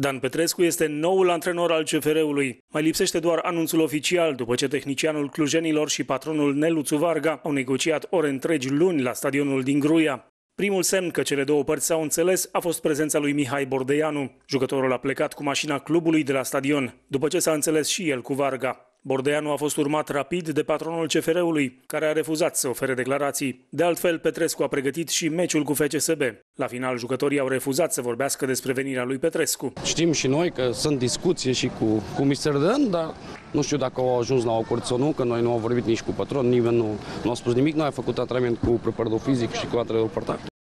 Dan Petrescu este noul antrenor al CFR-ului. Mai lipsește doar anunțul oficial, după ce tehnicianul clujenilor și patronul Neluțu Varga au negociat ore întregi luni la stadionul din Gruia. Primul semn că cele două părți s-au înțeles a fost prezența lui Mihai Bordeanu. Jucătorul a plecat cu mașina clubului de la stadion, după ce s-a înțeles și el cu Varga. Bordeanu a fost urmat rapid de patronul CFR-ului, care a refuzat să ofere declarații. De altfel, Petrescu a pregătit și meciul cu FCSB. La final, jucătorii au refuzat să vorbească despre venirea lui Petrescu. Știm și noi că sunt discuții și cu Mr. Dan, dar nu știu dacă au ajuns la o acord sau nu, că noi nu am vorbit nici cu patron, nimeni nu a spus nimic, noi am făcut antrenament cu preparador fizic și cu antrenorul portar.